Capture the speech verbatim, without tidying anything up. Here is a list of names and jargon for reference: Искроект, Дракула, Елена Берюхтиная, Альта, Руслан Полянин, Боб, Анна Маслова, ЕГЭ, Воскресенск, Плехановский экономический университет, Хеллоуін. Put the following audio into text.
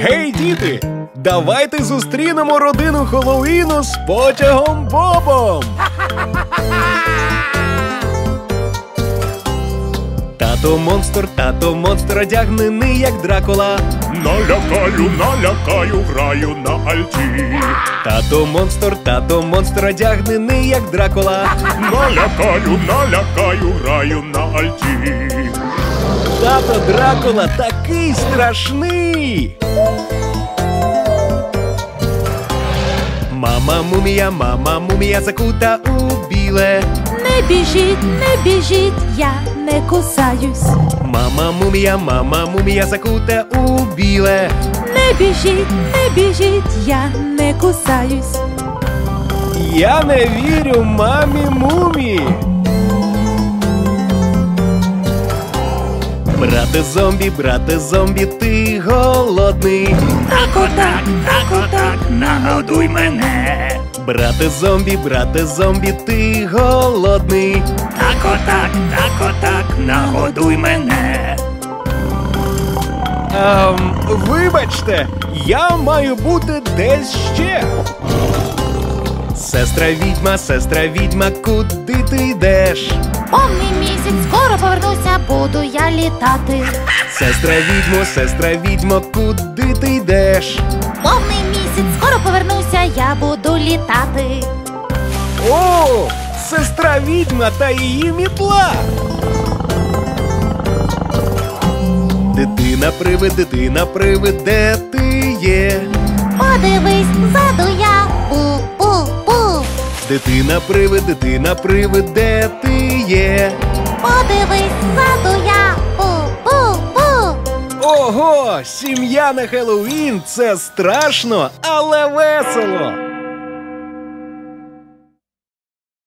Гей, діти! Давайте зустрінемо родину Хеллоуіну з потягом Бобом! Тато монстр, тато монстр одягнений, як Дракула. Налякаю, налякаю, граю на Альті. Тато монстр, тато монстр одягнений, як Дракула. Налякаю, налякаю, граю на Альті. Тато Дракула такий страшний! Мама мумія, мама мумія закута у біле. Не біжіть, не біжіть, я не кусаюсь. Мама мумія, мама мумія закута у біле. Не біжіть, не біжіть, я не кусаюсь. Я не вірю мамі мумі. Брате зомбі, брате зомбі, ти голодний. Так отак, так отак, нагодуй мене. Брате зомбі, брате зомбі, ти голодний. Так отак, так отак, нагодуй мене. Ем, вибачте, я маю бути десь ще. Сестра відьма, сестра відьма, куди ти йдеш? Повний місяць, скоро повернуся, буду я літати. Сестра відьмо, сестра відьмо, куди ти йдеш? Повний місяць, скоро повернуся, я буду літати. О, сестра відьма та її мітла! Дитина-привид, дитина-привид, де ти є? Подивись, ззаду я, пу-пу-пу. Дитина-привид, дитина-привид, де ти є? Подивись, ззаду я, пу-пу-пу. Ого, сім'я на Хеллоуін – це страшно, але весело!